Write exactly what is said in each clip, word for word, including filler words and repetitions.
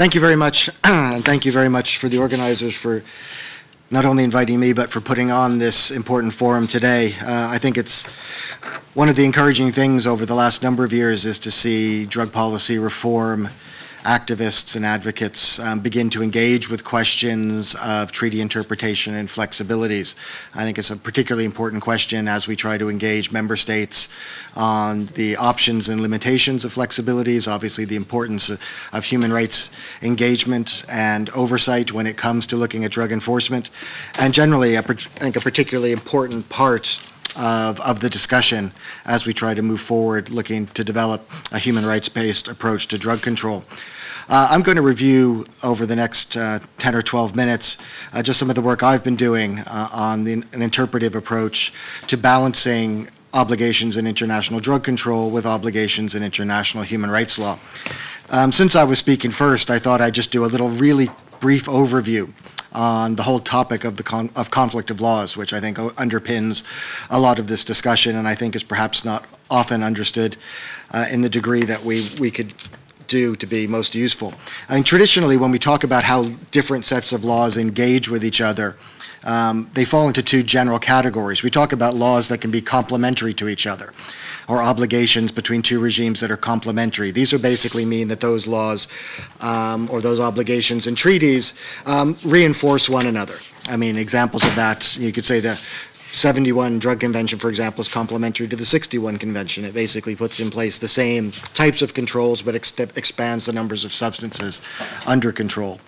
Thank you very much, and thank you very much for the organizers for not only inviting me, but for putting on this important forum today. Uh, I think it's one of the encouraging things over the last number of years is to see drug policy reform activists and advocates um, begin to engage with questions of treaty interpretation and flexibilities. I think it's a particularly important question as we try to engage member states on the options and limitations of flexibilities, obviously the importance of, of human rights engagement and oversight when it comes to looking at drug enforcement, and generally I think a particularly important part Of, of the discussion as we try to move forward looking to develop a human rights-based approach to drug control. Uh, I'm going to review over the next uh, ten or twelve minutes uh, just some of the work I've been doing uh, on the, an interpretive approach to balancing obligations in international drug control with obligations in international human rights law. Um, since I was speaking first, I thought I'd just do a little really brief overview on the whole topic of the con of conflict of laws, which I think underpins a lot of this discussion, and I think is perhaps not often understood uh, in the degree that we, we could do to be most useful. I mean, traditionally, when we talk about how different sets of laws engage with each other, um, they fall into two general categories. We talk about laws that can be complementary to each other, or obligations between two regimes that are complementary. These are basically mean that those laws um, or those obligations and treaties um, reinforce one another. I mean, examples of that, you could say the seventy-one Drug Convention, for example, is complementary to the sixty-one Convention. It basically puts in place the same types of controls, but ex expands the numbers of substances under control.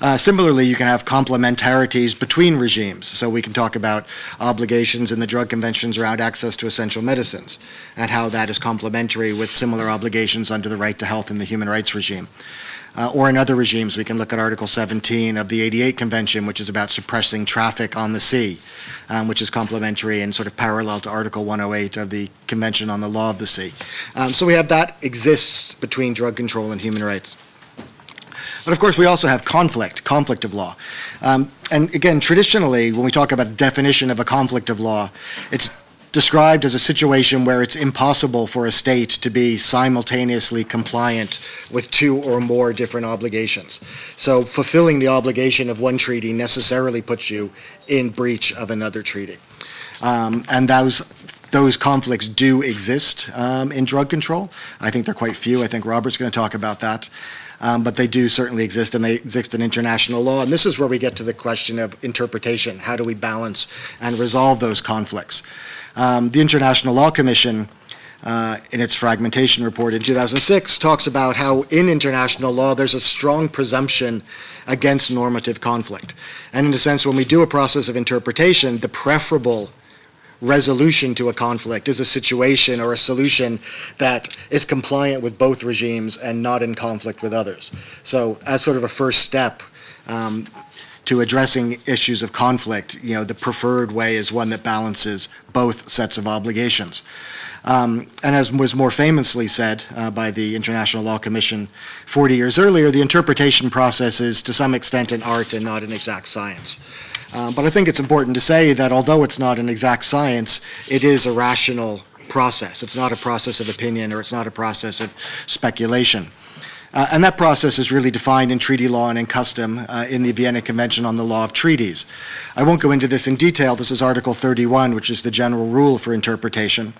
Uh, similarly, you can have complementarities between regimes. So we can talk about obligations in the drug conventions around access to essential medicines and how that is complementary with similar obligations under the right to health in the human rights regime. Uh, or in other regimes, we can look at Article seventeen of the eighty-eight Convention, which is about suppressing traffic on the sea, um, which is complementary and sort of parallel to Article one oh eight of the Convention on the Law of the Sea. Um, so we have that exists between drug control and human rights. But of course, we also have conflict, conflict of law. Um, and again, traditionally, when we talk about a definition of a conflict of law, it's described as a situation where it's impossible for a state to be simultaneously compliant with two or more different obligations. So fulfilling the obligation of one treaty necessarily puts you in breach of another treaty. Um, and those Those conflicts do exist um, in drug control. I think they're quite few. I think Robert's going to talk about that. Um, but they do certainly exist, and they exist in international law. And this is where we get to the question of interpretation. How do we balance and resolve those conflicts? Um, the International Law Commission, uh, in its fragmentation report in two thousand six, talks about how in international law there's a strong presumption against normative conflict. And in a sense, when we do a process of interpretation, the preferable resolution to a conflict is a situation or a solution that is compliant with both regimes and not in conflict with others. So as sort of a first step um, to addressing issues of conflict, you know, the preferred way is one that balances both sets of obligations. Um, and as was more famously said uh, by the International Law Commission forty years earlier, the interpretation process is to some extent an art and not an exact science. Um, but I think it's important to say that although it's not an exact science, it is a rational process. It's not a process of opinion, or it's not a process of speculation. Uh, and that process is really defined in treaty law and in custom uh, in the Vienna Convention on the Law of Treaties. I won't go into this in detail. This is Article thirty-one, which is the general rule for interpretation.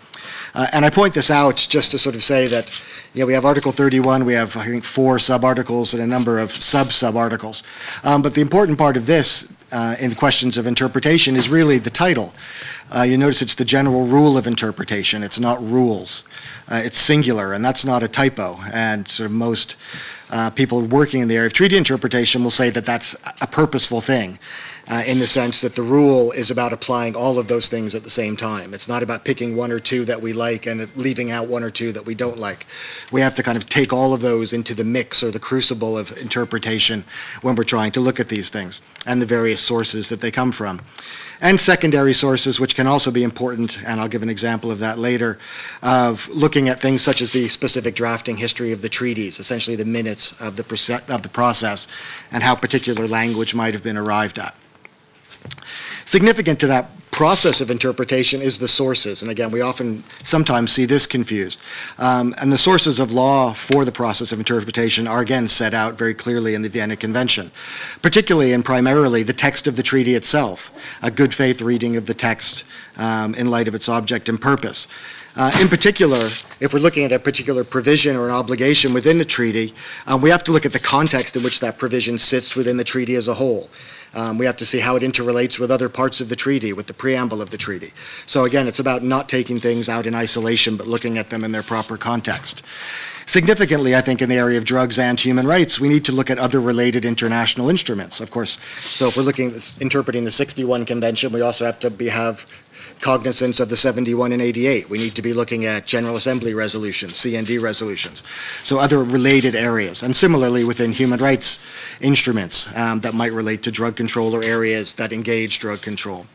Uh, and I point this out just to sort of say that, you know, we have Article thirty-one, we have, I think, four sub-articles and a number of sub-sub-articles. Um, but the important part of this Uh, in questions of interpretation is really the title. Uh, you notice it's the general rule of interpretation. It's not rules. Uh, it's singular, and that's not a typo. And sort of most uh, people working in the area of treaty interpretation will say that that's a purposeful thing, uh, in the sense that the rule is about applying all of those things at the same time. It's not about picking one or two that we like and leaving out one or two that we don't like. We have to kind of take all of those into the mix or the crucible of interpretation when we're trying to look at these things and the various sources that they come from. And secondary sources, which can also be important, and I'll give an example of that later, of looking at things such as the specific drafting history of the treaties, essentially the minutes of the, of the process, and how particular language might have been arrived at. Significant to that process of interpretation is the sources, and again, we often sometimes see this confused. Um, and the sources of law for the process of interpretation are again set out very clearly in the Vienna Convention, particularly and primarily the text of the treaty itself, a good faith reading of the text um, in light of its object and purpose. Uh, in particular, if we're looking at a particular provision or an obligation within the treaty, um, we have to look at the context in which that provision sits within the treaty as a whole. Um, we have to see how it interrelates with other parts of the treaty, with the preamble of the treaty. So again, it's about not taking things out in isolation, but looking at them in their proper context. Significantly, I think, in the area of drugs and human rights, we need to look at other related international instruments, of course. So if we're looking at this, interpreting the sixty-one Convention, we also have to be, have cognizance of the seventy-one and eighty-eight. We need to be looking at General Assembly resolutions, C N D resolutions, so other related areas. And similarly within human rights instruments um, that might relate to drug control or areas that engage drug control.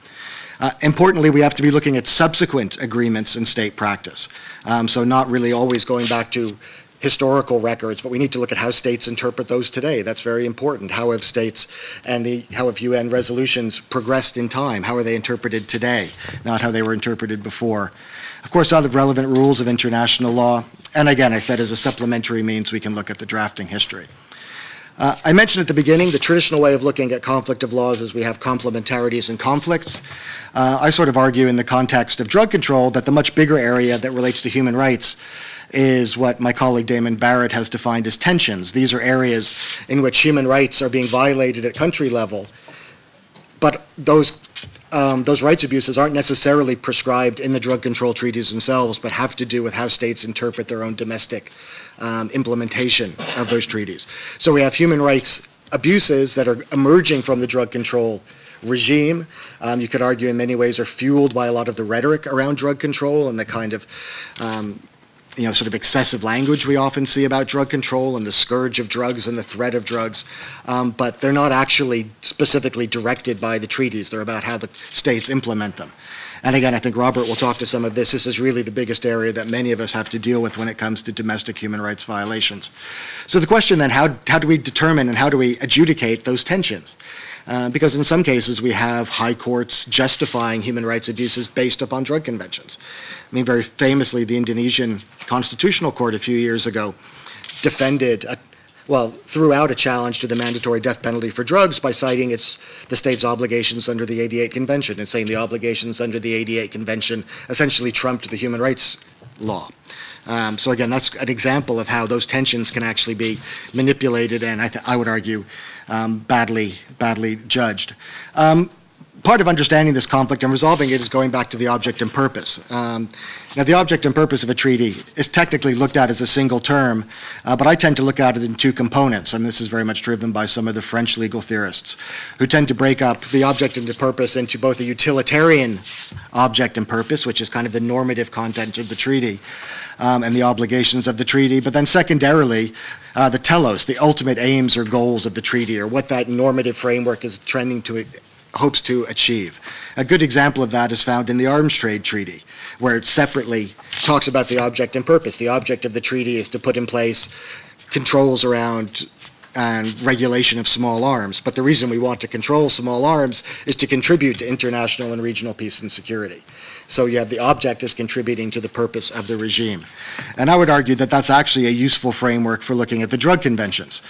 Uh, importantly, we have to be looking at subsequent agreements in state practice. Um, so not really always going back to historical records, but we need to look at how states interpret those today. That's very important. How have states and the, how have U N resolutions progressed in time? How are they interpreted today, not how they were interpreted before? Of course, other relevant rules of international law, and again, I said as a supplementary means, we can look at the drafting history. Uh, I mentioned at the beginning the traditional way of looking at conflict of laws is we have complementarities and conflicts. Uh, I sort of argue in the context of drug control that the much bigger area that relates to human rights is what my colleague Damon Barrett has defined as tensions. These are areas in which human rights are being violated at country level, but those, um, those rights abuses aren't necessarily prescribed in the drug control treaties themselves, but have to do with how states interpret their own domestic um, implementation of those treaties. So we have human rights abuses that are emerging from the drug control regime. Um, you could argue in many ways are fueled by a lot of the rhetoric around drug control and the kind of um, you know, sort of excessive language we often see about drug control and the scourge of drugs and the threat of drugs, um, but they're not actually specifically directed by the treaties. They're about how the states implement them. And again, I think Robert will talk to some of this. This is really the biggest area that many of us have to deal with when it comes to domestic human rights violations. So the question then, how, how do we determine and how do we adjudicate those tensions? Uh, because in some cases we have high courts justifying human rights abuses based upon drug conventions. I mean, very famously, the Indonesian Constitutional Court a few years ago defended, a, well, threw out a challenge to the mandatory death penalty for drugs by citing its, the state's obligations under the eighty-eight Convention and saying the obligations under the eighty-eight Convention essentially trumped the human rights law. Um, so again, that's an example of how those tensions can actually be manipulated and I, th I would argue um, badly, badly judged. Um, part of understanding this conflict and resolving it is going back to the object and purpose. Um, now the object and purpose of a treaty is technically looked at as a single term, uh, but I tend to look at it in two components, and this is very much driven by some of the French legal theorists who tend to break up the object and the purpose into both a utilitarian object and purpose, which is kind of the normative content of the treaty, Um, and the obligations of the treaty, but then secondarily, uh, the telos, the ultimate aims or goals of the treaty, or what that normative framework is trending to, hopes to achieve. A good example of that is found in the Arms Trade Treaty, where it separately talks about the object and purpose. The object of the treaty is to put in place controls around and regulation of small arms, but the reason we want to control small arms is to contribute to international and regional peace and security. So you have the object as contributing to the purpose of the regime. And I would argue that that's actually a useful framework for looking at the drug conventions.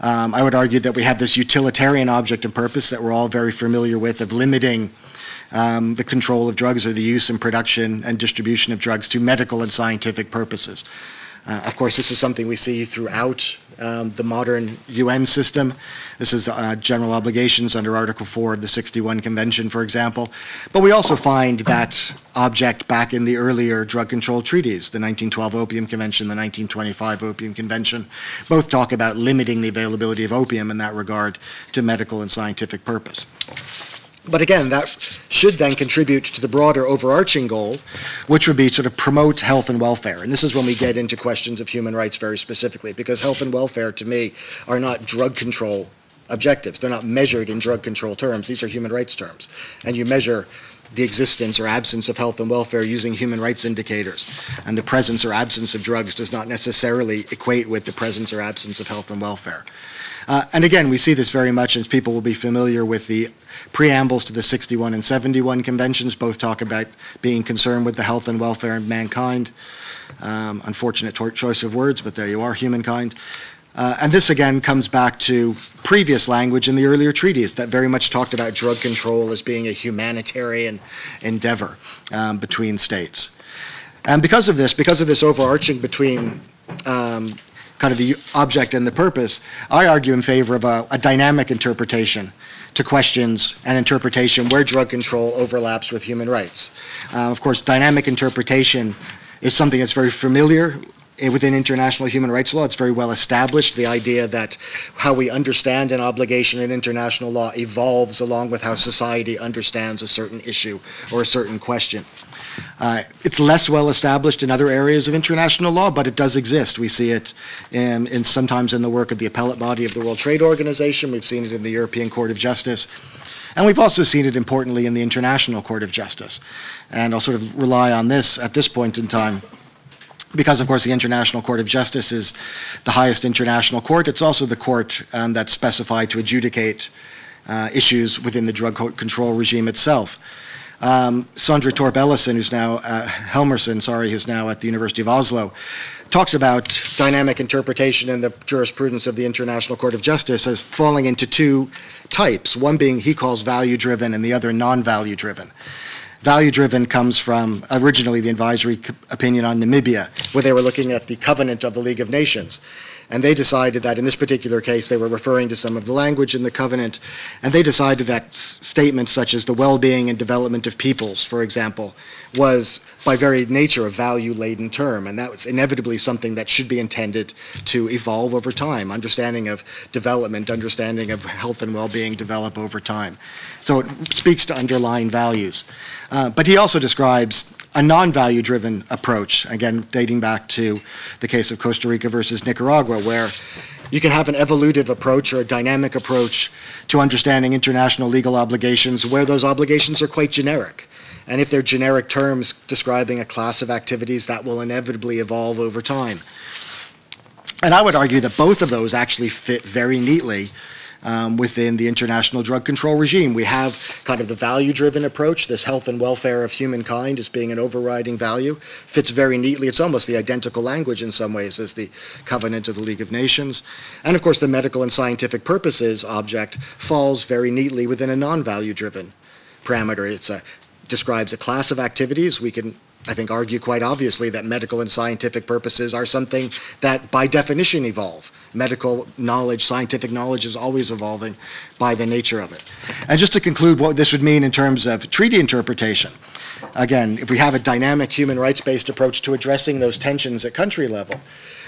Um, I would argue that we have this utilitarian object and purpose that we're all very familiar with of limiting um, the control of drugs or the use and production and distribution of drugs to medical and scientific purposes. Uh, of course, this is something we see throughout um, the modern U N system. This is uh, general obligations under Article four of the sixty-one Convention, for example. But we also find that object back in the earlier drug control treaties, the nineteen twelve Opium Convention, the nineteen twenty-five Opium Convention, both talk about limiting the availability of opium in that regard to medical and scientific purpose. But again, that should then contribute to the broader overarching goal, which would be sort of promote health and welfare. And this is when we get into questions of human rights very specifically, because health and welfare, to me, are not drug control objectives. They're not measured in drug control terms. These are human rights terms. And you measure the existence or absence of health and welfare using human rights indicators. And the presence or absence of drugs does not necessarily equate with the presence or absence of health and welfare. Uh, and again, we see this very much, and people will be familiar with the preambles to the sixty-one and seventy-one conventions. Both talk about being concerned with the health and welfare of mankind. Um, unfortunate choice of words, but there you are, humankind. Uh, and this again comes back to previous language in the earlier treaties that very much talked about drug control as being a humanitarian endeavor um, between states. And because of this, because of this overarching between um, kind of the object and the purpose, I argue in favor of a, a dynamic interpretation to questions and interpretation where drug control overlaps with human rights. Uh, of course, dynamic interpretation is something that's very familiar within international human rights law. It's very well established, the idea that how we understand an obligation in international law evolves along with how society understands a certain issue or a certain question. Uh, it's less well established in other areas of international law, but it does exist. We see it in, in sometimes in the work of the appellate body of the World Trade Organization. We've seen it in the European Court of Justice. And we've also seen it, importantly, in the International Court of Justice. And I'll sort of rely on this at this point in time, because, of course, the International Court of Justice is the highest international court. It's also the court um, that's specified to adjudicate uh, issues within the drug control regime itself. Um, Sandra Torp-Ellison, who's now, uh, Helmerson, sorry, who's now at the University of Oslo, talks about dynamic interpretation in the jurisprudence of the International Court of Justice as falling into two types, one being he calls value-driven and the other non-value-driven. Value-driven comes from originally the advisory opinion on Namibia, where they were looking at the covenant of the League of Nations. And they decided that in this particular case, they were referring to some of the language in the covenant, and they decided that statements such as the well-being and development of peoples, for example, was by very nature a value-laden term, and that was inevitably something that should be intended to evolve over time. Understanding of development, understanding of health and well-being develop over time. So it speaks to underlying values. Uh, but he also describes a non-value-driven approach, again, dating back to the case of Costa Rica versus Nicaragua, where you can have an evolutive approach or a dynamic approach to understanding international legal obligations where those obligations are quite generic. And if they're generic terms describing a class of activities, that will inevitably evolve over time. And I would argue that both of those actually fit very neatly Um, within the international drug control regime. We have kind of the value-driven approach. This health and welfare of humankind as being an overriding value fits very neatly. It's almost the identical language in some ways as the covenant of the League of Nations. And of course, the medical and scientific purposes object falls very neatly within a non-value-driven parameter. It's a, describes a class of activities. We can, I think, argue quite obviously that medical and scientific purposes are something that by definition evolve. Medical knowledge, scientific knowledge is always evolving by the nature of it. And just to conclude what this would mean in terms of treaty interpretation, again, if we have a dynamic human rights-based approach to addressing those tensions at country level,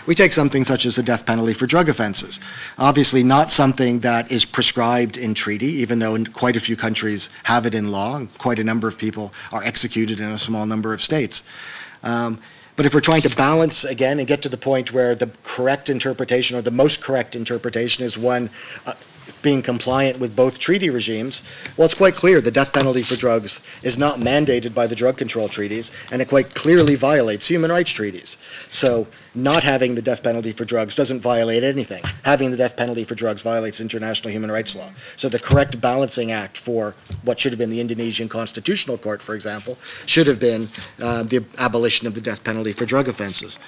we take something such as the death penalty for drug offenses. Obviously not something that is prescribed in treaty, even though in quite a few countries have it in law, and quite a number of people are executed in a small number of states. Um, But if we're trying to balance again and get to the point where the correct interpretation or the most correct interpretation is one uh, being compliant with both treaty regimes, well, it's quite clear the death penalty for drugs is not mandated by the drug control treaties, and it quite clearly violates human rights treaties. So not having the death penalty for drugs doesn't violate anything. Having the death penalty for drugs violates international human rights law. So the correct balancing act for what should have been the Indonesian Constitutional Court, for example, should have been uh, the abolition of the death penalty for drug offenses.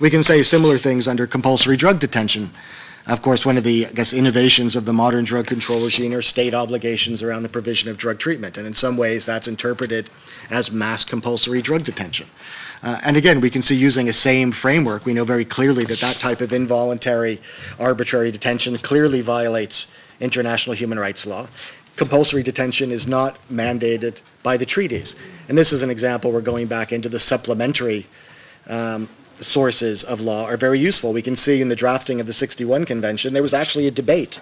We can say similar things under compulsory drug detention. Of course, one of the, I guess, innovations of the modern drug control regime are state obligations around the provision of drug treatment. And in some ways, that's interpreted as mass compulsory drug detention. Uh, and again, we can see using a same framework, we know very clearly that that type of involuntary, arbitrary detention clearly violates international human rights law. Compulsory detention is not mandated by the treaties. And this is an example where going back into the supplementary um, sources of law are very useful. We can see in the drafting of the sixty-one Convention, there was actually a debate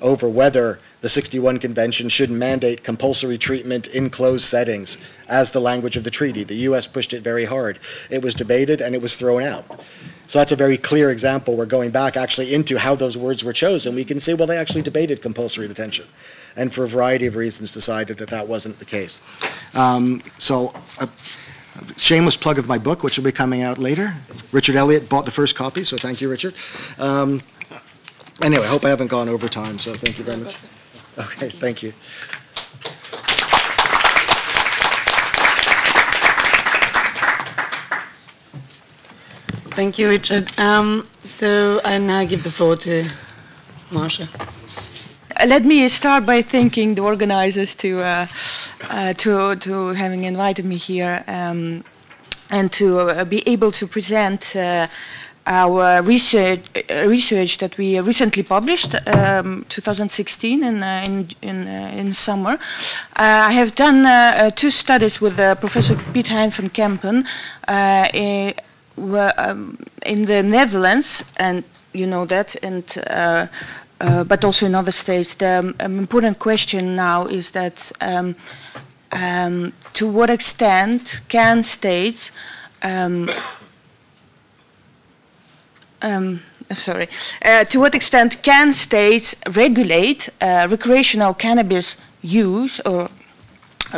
over whether the sixty-one Convention should mandate compulsory treatment in closed settings as the language of the treaty. The U S pushed it very hard. It was debated and it was thrown out. So that's a very clear example. We're going back actually into how those words were chosen. We can see, well, they actually debated compulsory detention. and for a variety of reasons decided that that wasn't the case. Um, so a shameless plug of my book, which will be coming out later. Richard Elliott bought the first copy, so thank you, Richard. Um, anyway, I hope I haven't gone over time, so thank you very much. Okay, thank you. Thank you, Richard. Um, so I now give the floor to Masha. Let me start by thanking the organizers to uh, uh, to to having invited me here um, and to uh, be able to present uh, our research uh, research that we recently published, um, twenty sixteen, in uh, in in, uh, in summer. Uh, I have done uh, uh, two studies with uh, Professor Piet Hein van Kempen. Uh, in, Well, um, in the Netherlands, and you know that, and uh, uh, but also in other states, the um, important question now is that um, um, to what extent can states, um, um, I'm sorry, uh, to what extent can states regulate uh, recreational cannabis use or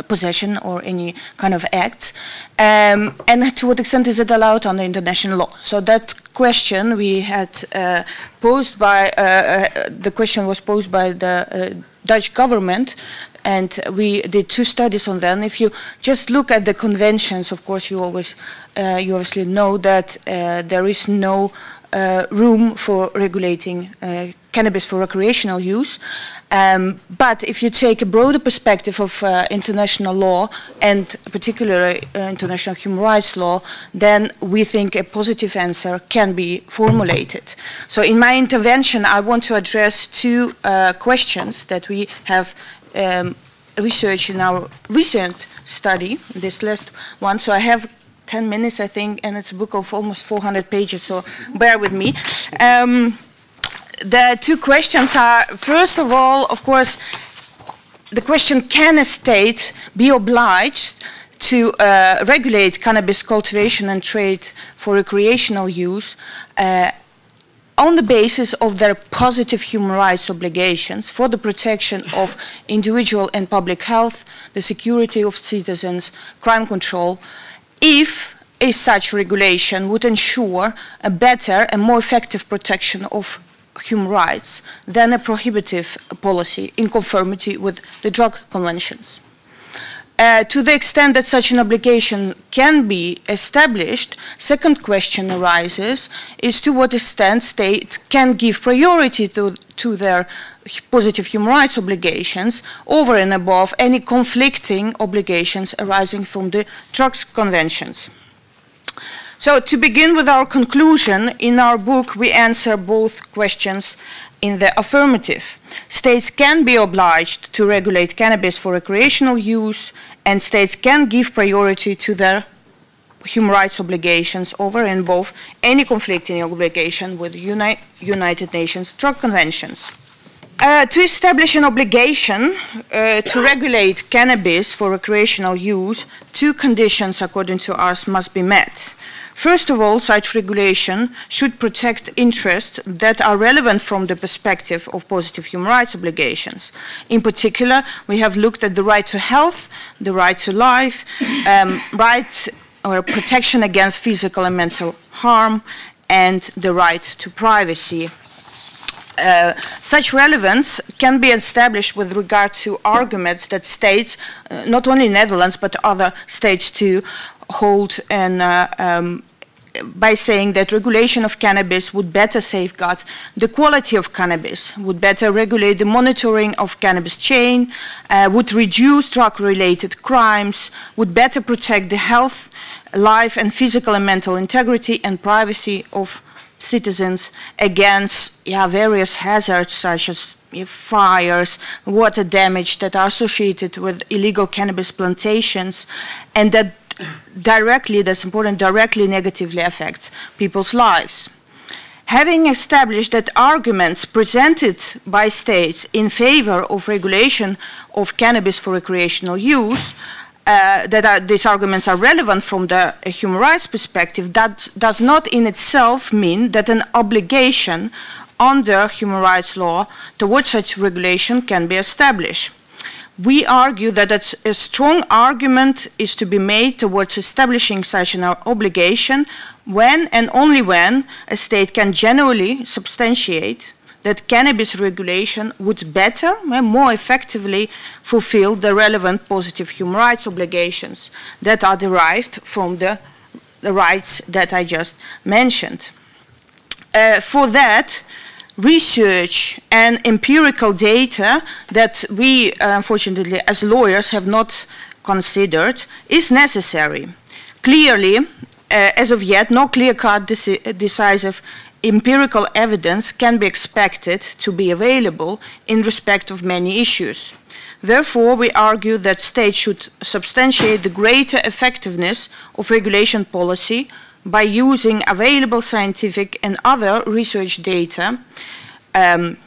possession or any kind of acts, um, and to what extent is it allowed under international law? So that question we had uh, posed by uh, uh, the question was posed by the uh, Dutch government, and we did two studies on that. And if you just look at the conventions, of course, you always uh, you obviously know that uh, there is no Uh, room for regulating uh, cannabis for recreational use. Um, but if you take a broader perspective of uh, international law, and particularly uh, international human rights law, then we think a positive answer can be formulated. So in my intervention, I want to address two uh, questions that we have um, researched in our recent study, this last one. So I have ten minutes, I think, and it's a book of almost four hundred pages, so bear with me. Um, the two questions are, first of all, of course, the question, can a state be obliged to uh, regulate cannabis cultivation and trade for recreational use uh, on the basis of their positive human rights obligations for the protection of individual and public health, the security of citizens, crime control, if a such regulation would ensure a better and more effective protection of human rights than a prohibitive policy in conformity with the drug conventions. Uh, to the extent that such an obligation can be established, second question arises, is to what extent states can give priority to, to their positive human rights obligations over and above any conflicting obligations arising from the drugs conventions. So to begin with our conclusion, in our book we answer both questions in the affirmative. States can be obliged to regulate cannabis for recreational use, and states can give priority to their human rights obligations over and above any conflicting obligation with Uni- United Nations drug conventions. Uh, to establish an obligation uh, to regulate cannabis for recreational use, two conditions, according to us, must be met. First of all, such regulation should protect interests that are relevant from the perspective of positive human rights obligations. In particular, we have looked at the right to health, the right to life, um, right or protection against physical and mental harm, and the right to privacy. Uh, such relevance can be established with regard to arguments that states, uh, not only Netherlands but other states too, hold and uh, um, by saying that regulation of cannabis would better safeguard the quality of cannabis, would better regulate the monitoring of cannabis chain, uh, would reduce drug-related crimes, would better protect the health, life, and physical and mental integrity and privacy of citizens against yeah, various hazards such as fires, water damage that are associated with illegal cannabis plantations, and that directly, that's important, directly negatively affects people's lives. Having established that arguments presented by states in favor of regulation of cannabis for recreational use, Uh, that are, these arguments are relevant from the uh, human rights perspective, that does not in itself mean that an obligation under human rights law towards such regulation can be established. We argue that a strong argument is to be made towards establishing such an obligation when and only when a state can generally substantiate that cannabis regulation would better and more effectively fulfill the relevant positive human rights obligations that are derived from the, the rights that I just mentioned. Uh, for that, research and empirical data that we, unfortunately, as lawyers have not considered is necessary. Clearly, uh, as of yet, no clear-cut deci- decisive empirical evidence can be expected to be available in respect of many issues. Therefore, we argue that states should substantiate the greater effectiveness of regulation policy by using available scientific and other research data, um,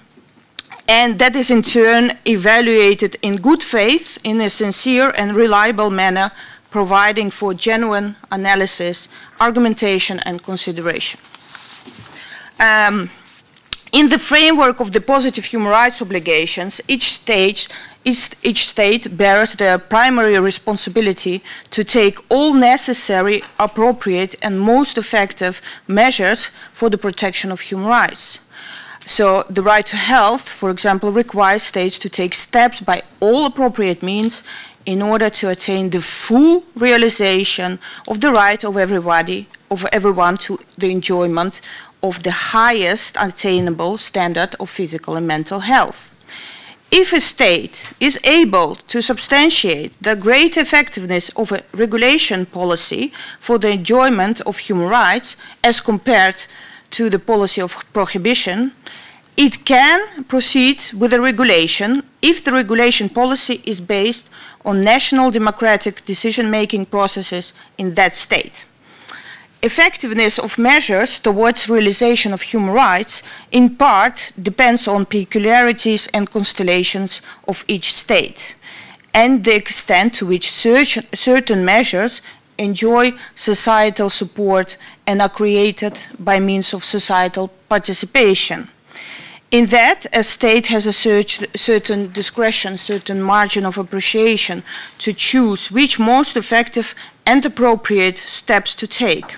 and that is in turn evaluated in good faith in a sincere and reliable manner, providing for genuine analysis, argumentation, and consideration. Um, in the framework of the positive human rights obligations, each state, each, each state bears their primary responsibility to take all necessary, appropriate, and most effective measures for the protection of human rights. So the right to health, for example, requires states to take steps by all appropriate means in order to attain the full realization of the right of everybody, of everyone to the enjoyment of the highest attainable standard of physical and mental health. If a state is able to substantiate the great effectiveness of a regulation policy for the enjoyment of human rights as compared to the policy of prohibition, it can proceed with a regulation if the regulation policy is based on national democratic decision-making processes in that state. Effectiveness of measures towards realization of human rights in part depends on peculiarities and constellations of each state and the extent to which certain measures enjoy societal support and are created by means of societal participation. In that, a state has a certain discretion, certain margin of appreciation to choose which most effective and appropriate steps to take.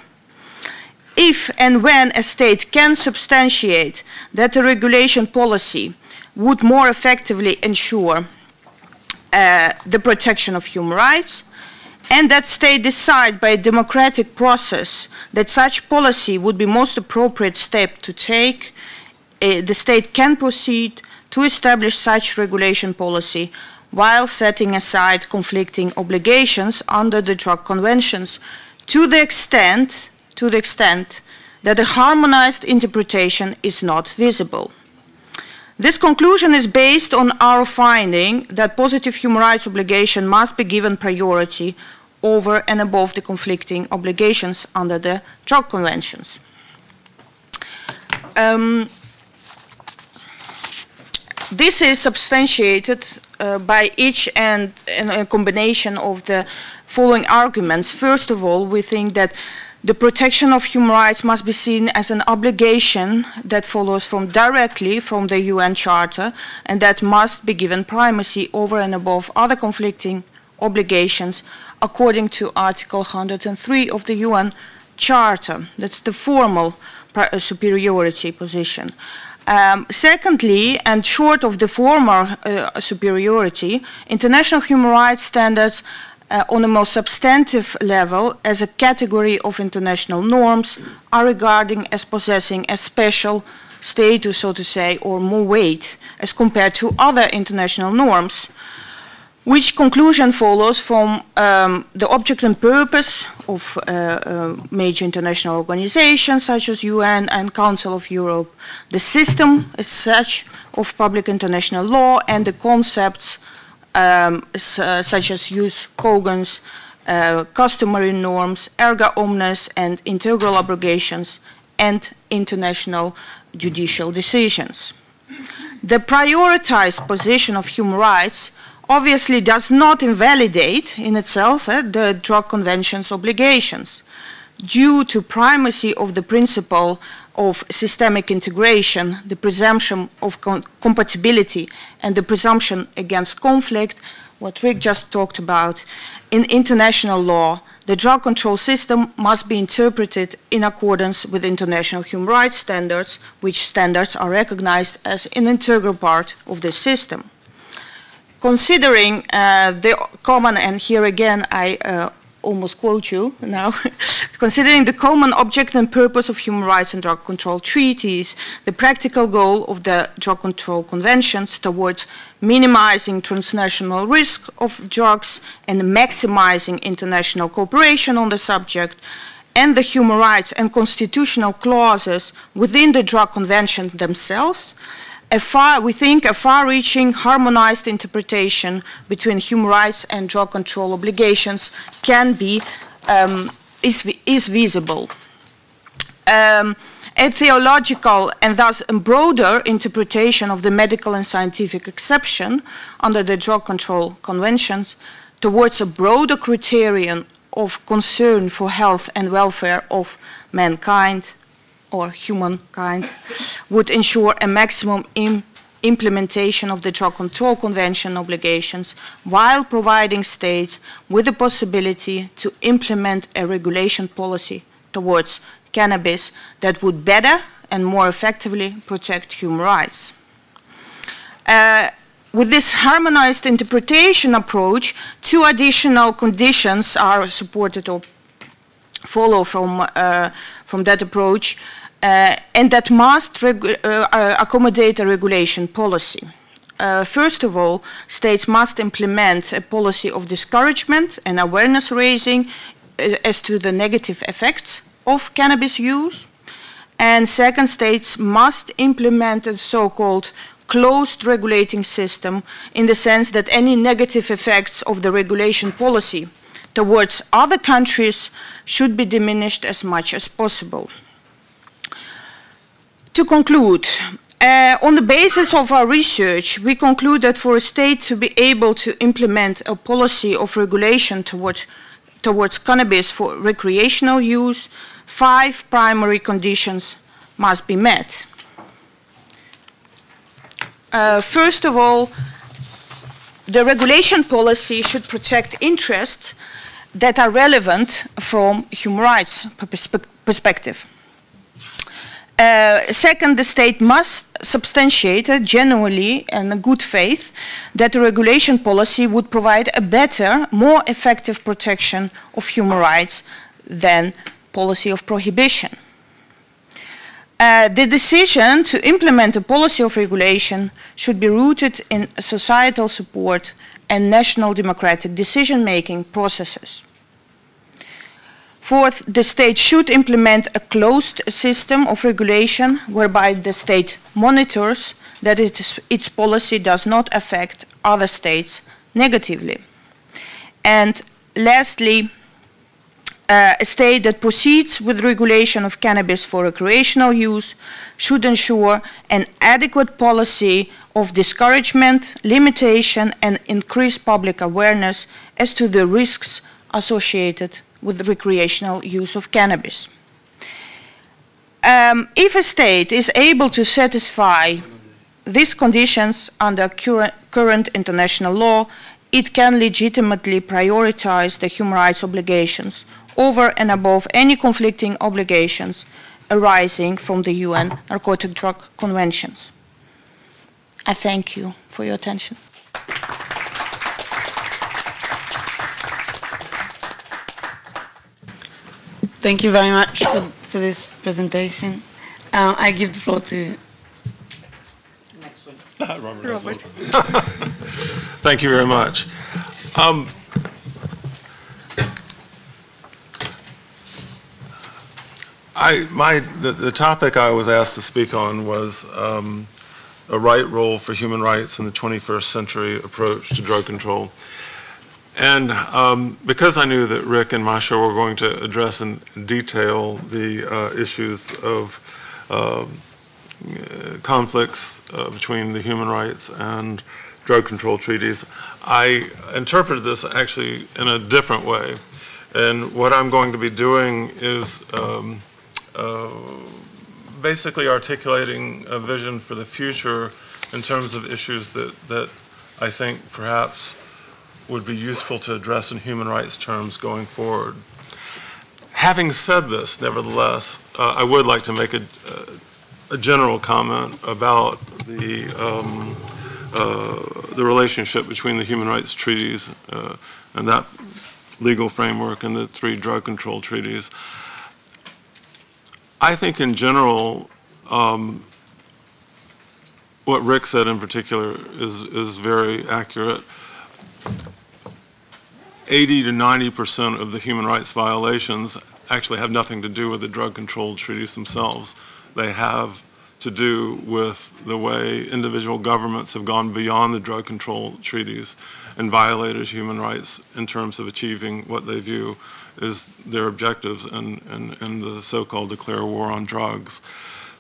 If and when a state can substantiate that a regulation policy would more effectively ensure uh, the protection of human rights, and that state decide by a democratic process that such policy would be most appropriate step to take, uh, the state can proceed to establish such regulation policy while setting aside conflicting obligations under the drug conventions to the extent to the extent that a harmonized interpretation is not visible. This conclusion is based on our finding that positive human rights obligation must be given priority over and above the conflicting obligations under the drug conventions. Um, this is substantiated uh, by each and, and a combination of the following arguments. First of all, we think that the protection of human rights must be seen as an obligation that follows from directly from the U N Charter and that must be given primacy over and above other conflicting obligations according to Article one hundred three of the U N Charter. That's the formal superiority position. Um, secondly, and short of the former uh, superiority, international human rights standards Uh, on a more substantive level as a category of international norms are regarded as possessing a special status, so to say, or more weight as compared to other international norms, which conclusion follows from um, the object and purpose of uh, uh, major international organizations such as U N and Council of Europe, the system as such of public international law, and the concepts Um, uh, such as use Kogan's uh, customary norms, erga omnes, and integral abrogations, and international judicial decisions. The prioritized position of human rights obviously does not invalidate in itself eh, the drug convention's obligations. Due to primacy of the principle of systemic integration, the presumption of com compatibility, and the presumption against conflict, what Rick just talked about, in international law, the drug control system must be interpreted in accordance with international human rights standards, which standards are recognized as an integral part of the system. Considering uh, the common, and here again I uh, almost quote you now, considering the common object and purpose of human rights and drug control treaties, the practical goal of the drug control conventions towards minimizing transnational risk of drugs and maximizing international cooperation on the subject, and the human rights and constitutional clauses within the drug convention themselves, A far, we think a far-reaching, harmonized interpretation between human rights and drug control obligations can be, um, is, is visible. Um, a theological and thus a broader interpretation of the medical and scientific exception under the drug control conventions towards a broader criterion of concern for health and welfare of mankind, or humankind, would ensure a maximum im implementation of the Drug Control Convention obligations while providing states with the possibility to implement a regulation policy towards cannabis that would better and more effectively protect human rights. Uh, With this harmonized interpretation approach, two additional conditions are supported or follow from, uh, from that approach, Uh, and that must uh, uh, accommodate a regulation policy. Uh, first of all, states must implement a policy of discouragement and awareness raising uh, as to the negative effects of cannabis use. And second, states must implement a so-called closed regulating system, in the sense that any negative effects of the regulation policy towards other countries should be diminished as much as possible. To conclude, uh, on the basis of our research, we conclude that for a state to be able to implement a policy of regulation towards, towards cannabis for recreational use, five primary conditions must be met. Uh, first of all, the regulation policy should protect interests that are relevant from human rights perspe- perspective. Uh, second, the state must substantiate uh, genuinely and in good faith that the regulation policy would provide a better, more effective protection of human rights than policy of prohibition. Uh, the decision to implement a policy of regulation should be rooted in societal support and national democratic decision-making processes. Fourth, the state should implement a closed system of regulation whereby the state monitors that its, its policy does not affect other states negatively. And lastly, uh, a state that proceeds with regulation of cannabis for recreational use should ensure an adequate policy of discouragement, limitation, and increased public awareness as to the risks associated with the recreational use of cannabis. Um, if a state is able to satisfy these conditions under cur current international law, it can legitimately prioritize the human rights obligations over and above any conflicting obligations arising from the U N Narcotic Drug Conventions. I thank you for your attention. Thank you very much for, for this presentation. Um, I give the floor to the next one. Robert. Robert. Thank you very much. Um, I, my, the, the topic I was asked to speak on was um, a right role for human rights in the twenty-first century approach to drug control. And um, because I knew that Rick and Masha were going to address in detail the uh, issues of uh, conflicts uh, between the human rights and drug control treaties, I interpreted this actually in a different way. And what I'm going to be doing is um, uh, basically articulating a vision for the future in terms of issues that, that I think perhaps would be useful to address in human rights terms going forward. Having said this, nevertheless, uh, I would like to make a, a general comment about the, um, uh, the relationship between the human rights treaties uh, and that legal framework and the three drug control treaties. I think in general, um, what Rick said in particular is, is very accurate. eighty to ninety percent of the human rights violations actually have nothing to do with the drug control treaties themselves. They have to do with the way individual governments have gone beyond the drug control treaties and violated human rights in terms of achieving what they view as their objectives in, in, in the so-called declare war on drugs.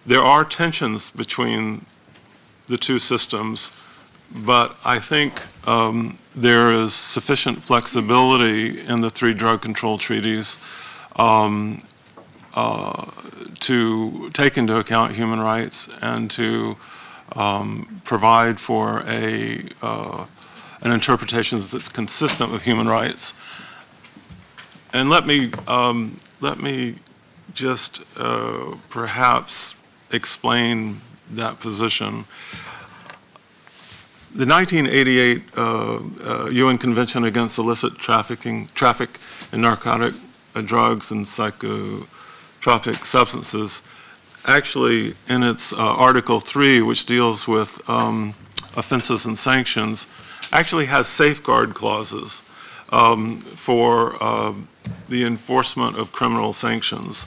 There are tensions between the two systems, but I think um, there is sufficient flexibility in the three drug control treaties um, uh, to take into account human rights and to um, provide for a, uh, an interpretation that's consistent with human rights. And let me, um, let me just uh, perhaps explain that position. The nineteen eighty-eight uh, uh, U N Convention Against Illicit Trafficking, Traffic in Narcotic uh, Drugs and Psychotropic Substances, actually in its uh, Article three, which deals with um, offenses and sanctions, actually has safeguard clauses um, for uh, the enforcement of criminal sanctions.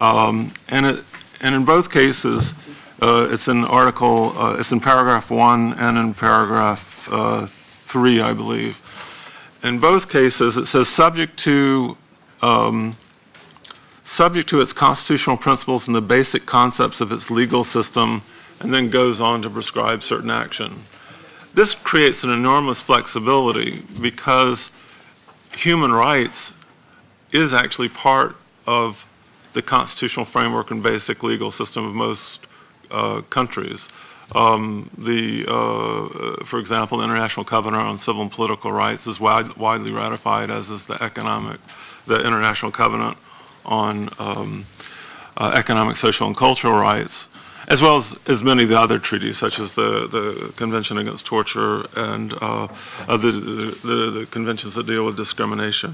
Um, and, it, and in both cases, Uh, it's in article, uh, it's in paragraph one and in paragraph uh, three, I believe. In both cases, it says subject to, um, subject to its constitutional principles and the basic concepts of its legal system, and then goes on to prescribe certain action. This creates an enormous flexibility because human rights is actually part of the constitutional framework and basic legal system of most Uh, countries. Um, the, uh, for example, the International Covenant on Civil and Political Rights is wide, widely ratified, as is the economic, the International Covenant on um, uh, Economic, Social, and Cultural Rights, as well as, as many of the other treaties, such as the, the Convention Against Torture and uh, uh, the, the, the, the conventions that deal with discrimination.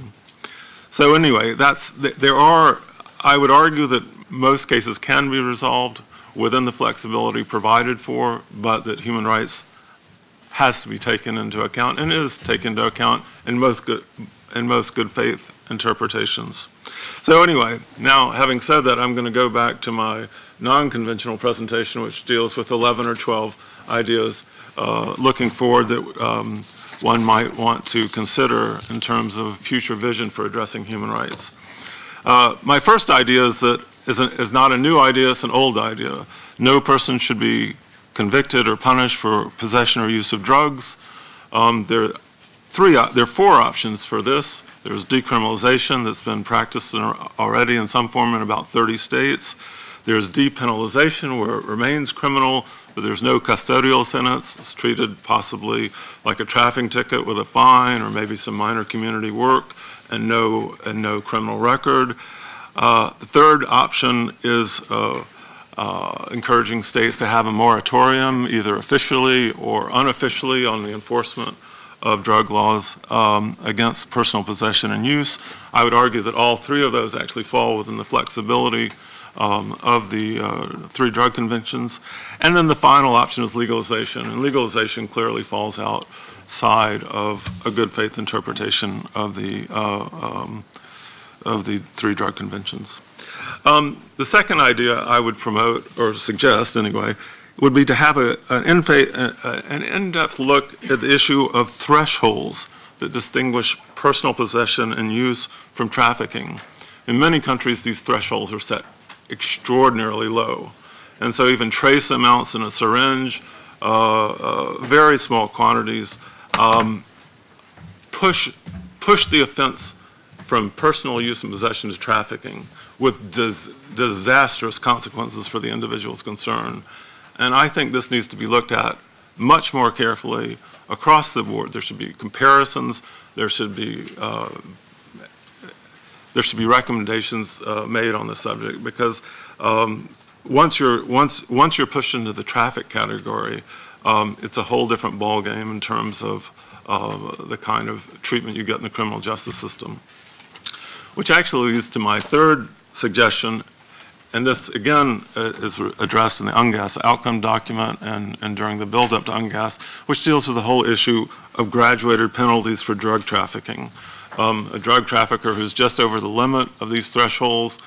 So anyway, that's, there are, I would argue that most cases can be resolved within the flexibility provided for, but that human rights has to be taken into account and is taken into account in most good, in most good faith interpretations. So anyway, now having said that, I'm going to go back to my non-conventional presentation, which deals with eleven or twelve ideas uh, looking forward that um, one might want to consider in terms of future vision for addressing human rights. Uh, my first idea is that Is, an, is not a new idea, it's an old idea. No person should be convicted or punished for possession or use of drugs. Um, there, are three, there are four options for this. There's decriminalization that's been practiced in, already in some form in about thirty states. There's depenalization where it remains criminal, but there's no custodial sentence. It's treated possibly like a trafficking ticket with a fine or maybe some minor community work and no, and no criminal record. Uh, the third option is uh, uh, encouraging states to have a moratorium, either officially or unofficially, on the enforcement of drug laws um, against personal possession and use. I would argue that all three of those actually fall within the flexibility um, of the uh, three drug conventions. And then the final option is legalization, and legalization clearly falls outside of a good faith interpretation of the uh, um, of the three drug conventions. Um, the second idea I would promote, or suggest anyway, would be to have a, an, an in-depth look at the issue of thresholds that distinguish personal possession and use from trafficking. In many countries, these thresholds are set extraordinarily low. And so even trace amounts in a syringe, uh, uh, very small quantities, um, push, push the offense from personal use and possession to trafficking with dis disastrous consequences for the individuals concerned. And I think this needs to be looked at much more carefully across the board. There should be comparisons. There should be uh, there should be recommendations uh, made on the subject, because um, once you're once once you're pushed into the traffic category, um, it's a whole different ballgame in terms of uh, the kind of treatment you get in the criminal justice system. Which actually leads to my third suggestion, and this again uh, is addressed in the UNGASS outcome document and, and during the build-up to UNGASS, which deals with the whole issue of graduated penalties for drug trafficking. Um, a drug trafficker who's just over the limit of these thresholds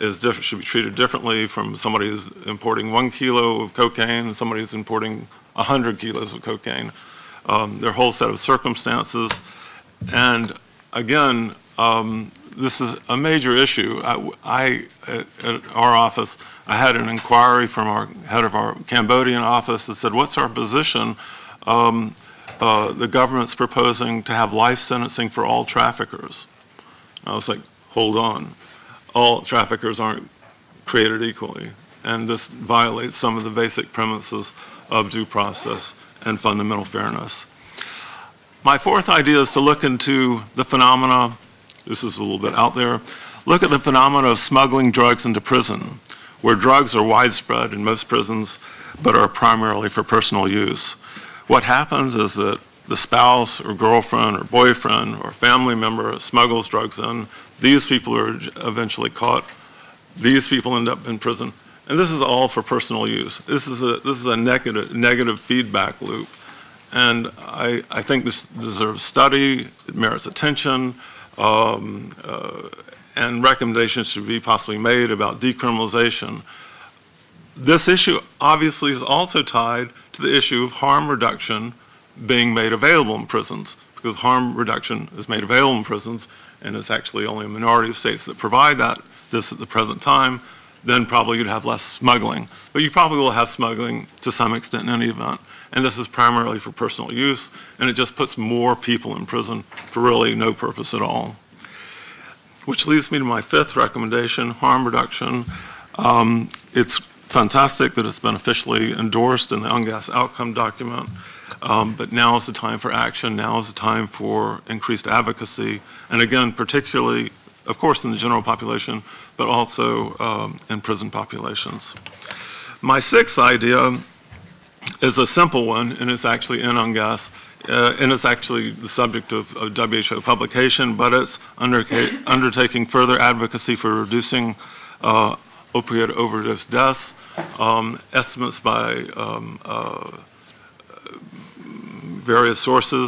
is diff should be treated differently from somebody who's importing one kilo of cocaine and somebody who's importing one hundred kilos of cocaine. Um, their whole set of circumstances. And again, um, this is a major issue. I, I at, at our office, I had an inquiry from our head of our Cambodian office that said, what's our position? Um, Uh, the government's proposing to have life sentencing for all traffickers. I was like, hold on. All traffickers aren't created equally. And this violates some of the basic premises of due process and fundamental fairness. My fourth idea is to look into the phenomena, this is a little bit out there, look at the phenomena of smuggling drugs into prison, where drugs are widespread in most prisons, but are primarily for personal use. What happens is that the spouse or girlfriend or boyfriend or family member smuggles drugs in. These people are eventually caught. These people end up in prison. And this is all for personal use. This is a, this is a negative, negative feedback loop. And I, I think this deserves study. It merits attention. Um, uh, and recommendations should be possibly made about decriminalization. This issue obviously is also tied to the issue of harm reduction being made available in prisons, because harm reduction is made available in prisons, and it's actually only a minority of states that provide that this at the present time. Then probably you'd have less smuggling. But you probably will have smuggling to some extent in any event. And this is primarily for personal use, and it just puts more people in prison for really no purpose at all. Which leads me to my fifth recommendation, harm reduction. Um, it's fantastic that it's been officially endorsed in the UNGASS outcome document, um, but now is the time for action. Now is the time for increased advocacy, and again, particularly, of course, in the general population, but also um, in prison populations. My sixth idea is a simple one, and it's actually in UNGASS, uh, and it's actually the subject of, of W H O publication, but it's underca undertaking further advocacy for reducing uh, opioid overdose deaths. Um, estimates by um, uh, various sources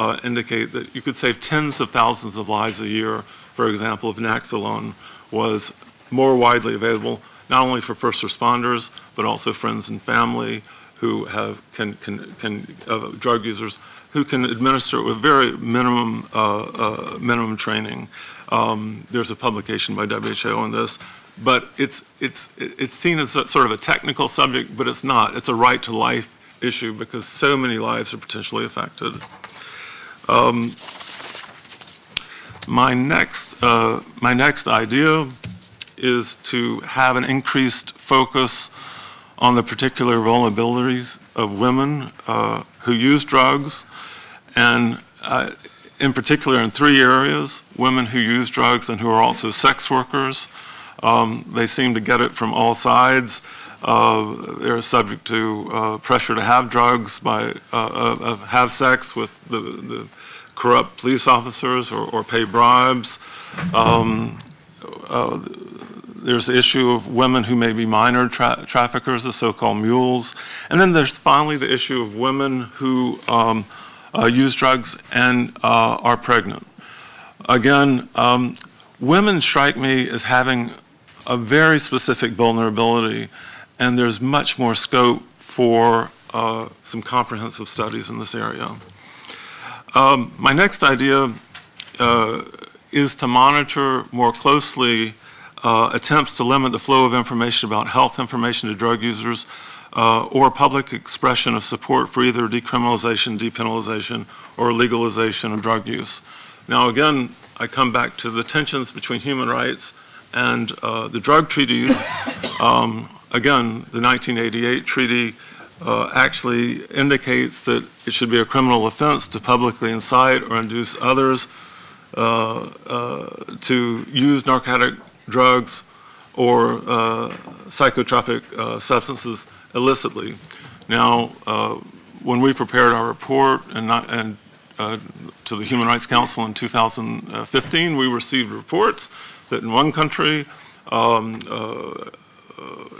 uh, indicate that you could save tens of thousands of lives a year, for example, if Naxalone was more widely available, not only for first responders, but also friends and family who have can, can, can uh, drug users who can administer it with very minimum, uh, uh, minimum training. Um, there's a publication by W H O on this. But it's, it's, it's seen as a, sort of a technical subject, but it's not. It's a right to life issue because so many lives are potentially affected. Um, my, next, uh, my next idea is to have an increased focus on the particular vulnerabilities of women uh, who use drugs, and uh, in particular in three areas: women who use drugs and who are also sex workers. Um, they seem to get it from all sides. Uh, they're subject to uh, pressure to have drugs, by uh, uh, have sex with the, the corrupt police officers, or, or pay bribes. Um, uh, there's the issue of women who may be minor tra traffickers, the so-called mules. And then there's finally the issue of women who um, uh, use drugs and uh, are pregnant. Again, um, women strike me as having a very specific vulnerability, and there's much more scope for uh, some comprehensive studies in this area. Um, my next idea uh, is to monitor more closely uh, attempts to limit the flow of information about health information to drug users uh, or public expression of support for either decriminalization, depenalization, or legalization of drug use. Now again, I come back to the tensions between human rights and uh, the drug treaties. Um, again, the nineteen eighty-eight treaty uh, actually indicates that it should be a criminal offense to publicly incite or induce others uh, uh, to use narcotic drugs or uh, psychotropic uh, substances illicitly. Now, uh, when we prepared our report and, not, and uh, to the Human Rights Council in two thousand fifteen, we received reports that in one country, um, uh,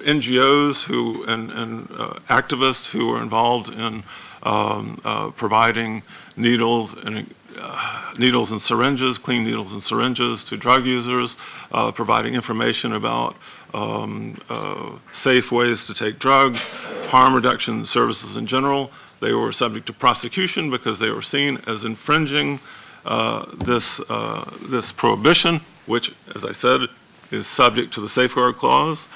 N G Os who, and, and uh, activists who were involved in um, uh, providing needles and uh, needles and syringes, clean needles and syringes to drug users, uh, providing information about um, uh, safe ways to take drugs, harm reduction services in general. They were subject to prosecution because they were seen as infringing uh, this, uh, this prohibition, which, as I said, is subject to the Safeguard Clause.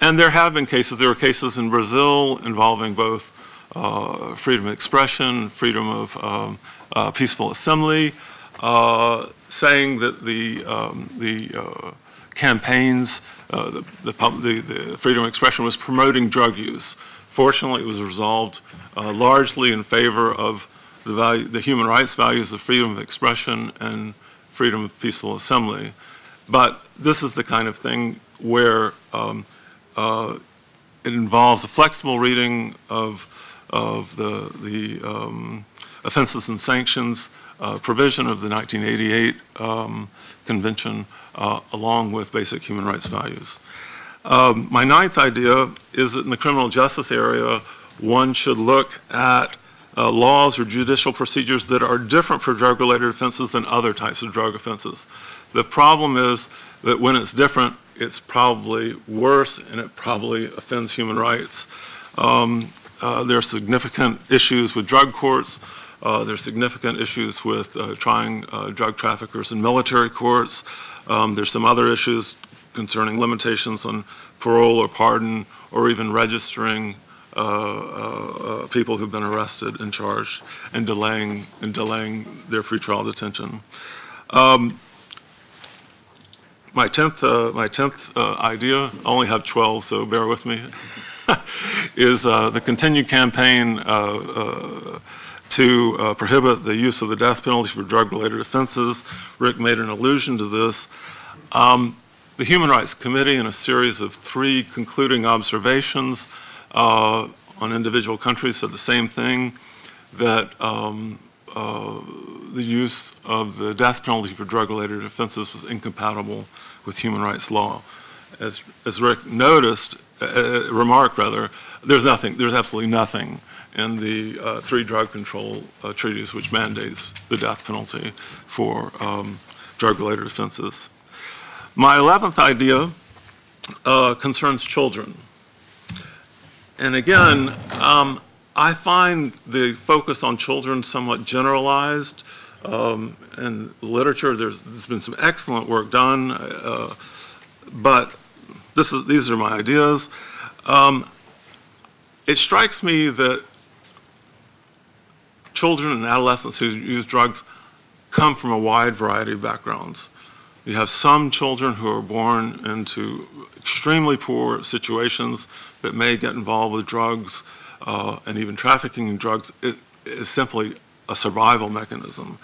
And there have been cases. There were cases in Brazil involving both uh, freedom of expression, freedom of um, uh, peaceful assembly, uh, saying that the, um, the uh, campaigns, uh, the, the, the freedom of expression was promoting drug use. Fortunately, it was resolved uh, largely in favor of the, value, the human rights values of freedom of expression and freedom of peaceful assembly. But this is the kind of thing where um, uh, it involves a flexible reading of, of the, the um, offenses and sanctions uh, provision of the nineteen eighty-eight um, convention uh, along with basic human rights values. Um, my ninth idea is that in the criminal justice area, one should look at uh, laws or judicial procedures that are different for drug-related offenses than other types of drug offenses. The problem is that when it's different, it's probably worse and it probably offends human rights. Um, uh, there are significant issues with drug courts. Uh, there are significant issues with uh, trying uh, drug traffickers in military courts. Um, there's some other issues concerning limitations on parole or pardon or even registering uh, uh, people who've been arrested and charged and delaying, and delaying their pretrial detention. Um, My tenth, uh, my tenth uh, idea, I only have twelve, so bear with me, is uh, the continued campaign uh, uh, to uh, prohibit the use of the death penalty for drug-related offenses. Rick made an allusion to this. Um, the Human Rights Committee, in a series of three concluding observations uh, on individual countries, said the same thing, that um, uh, the use of the death penalty for drug-related offenses was incompatible with human rights law. As, as Rick noticed, uh, remarked rather, there's nothing, there's absolutely nothing in the uh, three drug control uh, treaties which mandates the death penalty for um, drug-related offenses. My eleventh idea uh, concerns children. And again, um, I find the focus on children somewhat generalized. Um, in literature, there's, there's been some excellent work done, uh, but this is, these are my ideas. Um, it strikes me that children and adolescents who use drugs come from a wide variety of backgrounds. You have some children who are born into extremely poor situations that may get involved with drugs uh, and even trafficking in drugs. It is simply a survival mechanism.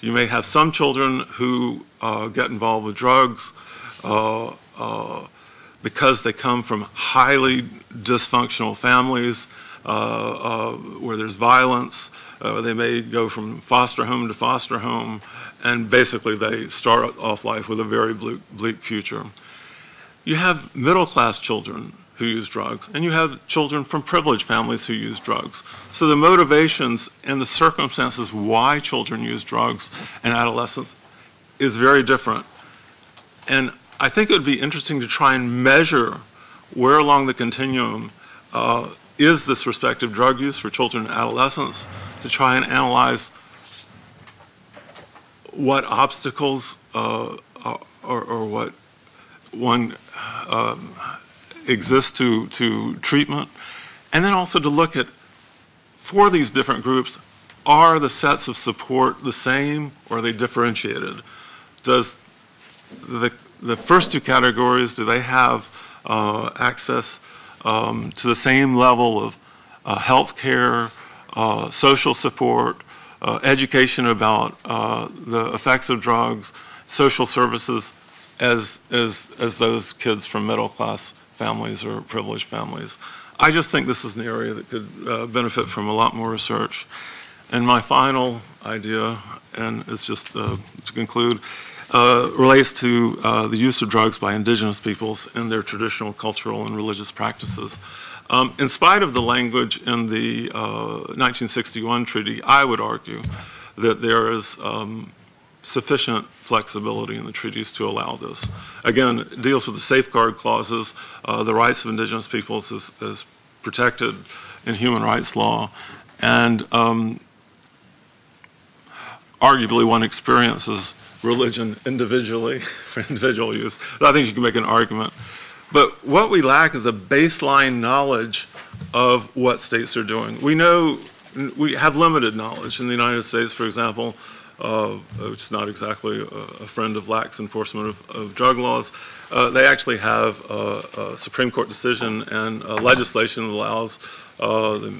You may have some children who uh, get involved with drugs uh, uh, because they come from highly dysfunctional families uh, uh, where there's violence. Uh, they may go from foster home to foster home, and basically they start off life with a very bleak, bleak future. You have middle-class children who use drugs, and you have children from privileged families who use drugs. So the motivations and the circumstances why children use drugs and adolescents is very different. And I think it would be interesting to try and measure where along the continuum uh, is this respective drug use for children and adolescents, to try and analyze what obstacles uh, or, or what one um, exist to, to treatment, and then also to look at, for these different groups, are the sets of support the same or are they differentiated? does the, the first two categories, do they have uh, access um, to the same level of uh, health care, uh, social support, uh, education about uh, the effects of drugs, social services as, as, as those kids from middle class families or privileged families? I just think this is an area that could uh, benefit from a lot more research. And my final idea, and it's just uh, to conclude, uh, relates to uh, the use of drugs by indigenous peoples in their traditional cultural and religious practices. Um, in spite of the language in the uh, nineteen sixty-one treaty, I would argue that there is um, sufficient flexibility in the treaties to allow this. Again, it deals with the safeguard clauses. Uh, the rights of indigenous peoples is, is protected in human rights law. And um, arguably one experiences religion individually for individual use. I think you can make an argument. But what we lack is a baseline knowledge of what states are doing. We know, we have limited knowledge. In the United States, for example, Uh, which is not exactly a, a friend of lax enforcement of, of drug laws, uh, they actually have a, a Supreme Court decision and legislation that allows uh, the,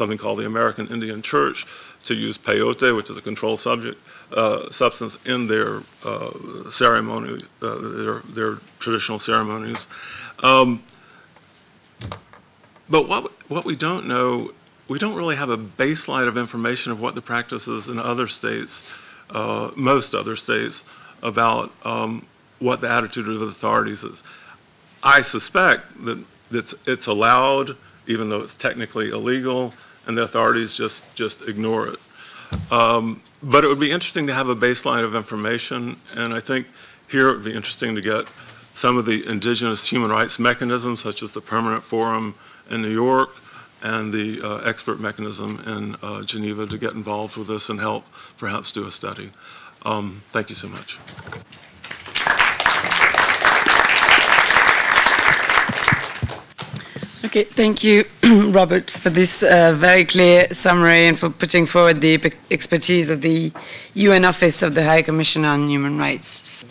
something called the American Indian Church to use peyote, which is a controlled subject, uh, substance in their uh, ceremony, uh, their, their traditional ceremonies. Um, but what, what we don't know, we don't really have a baseline of information of what the practices in other states, Uh, most other states, about um, what the attitude of the authorities is. I suspect that it's, it's allowed, even though it's technically illegal, and the authorities just, just ignore it. Um, but it would be interesting to have a baseline of information, and I think here it would be interesting to get some of the indigenous human rights mechanisms, such as the Permanent Forum in New York, and the uh, expert mechanism in uh, Geneva to get involved with this and help perhaps do a study. Um, thank you so much. Okay, thank you, Robert, for this uh, very clear summary and for putting forward the expertise of the U N Office of the High Commissioner on Human Rights.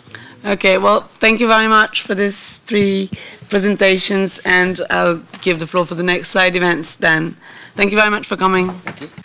Okay, well, thank you very much for these three presentations, and I'll give the floor for the next side events then. Thank you very much for coming. Thank you.